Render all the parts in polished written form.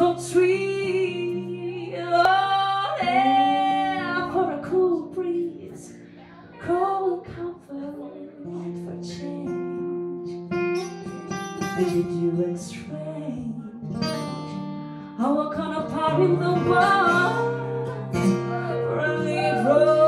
From tree, oh, air for a cool breeze, cold comfort and for change. Did you explain our counterpart in the world for a liberal?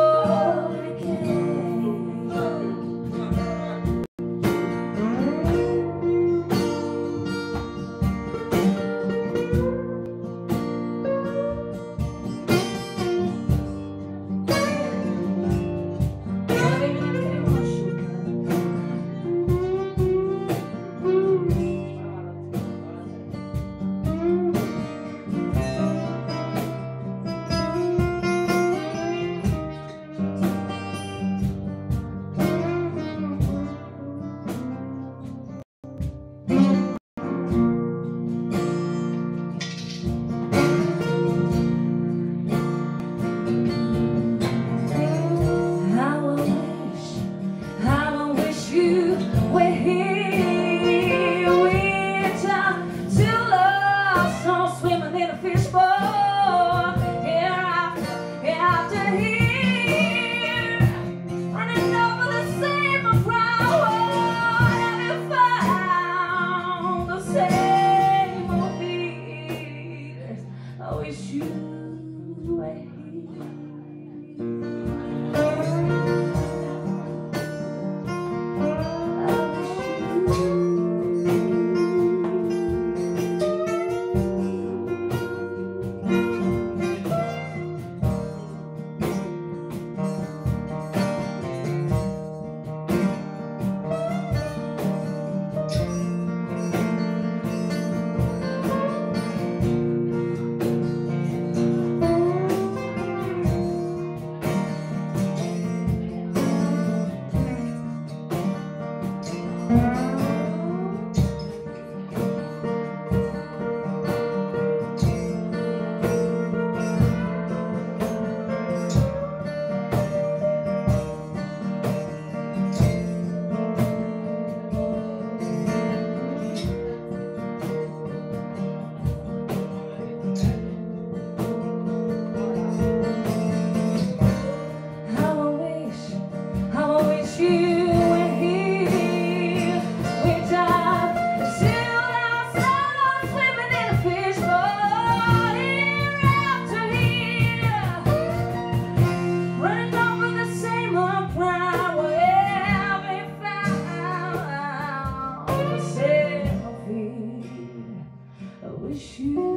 Wish you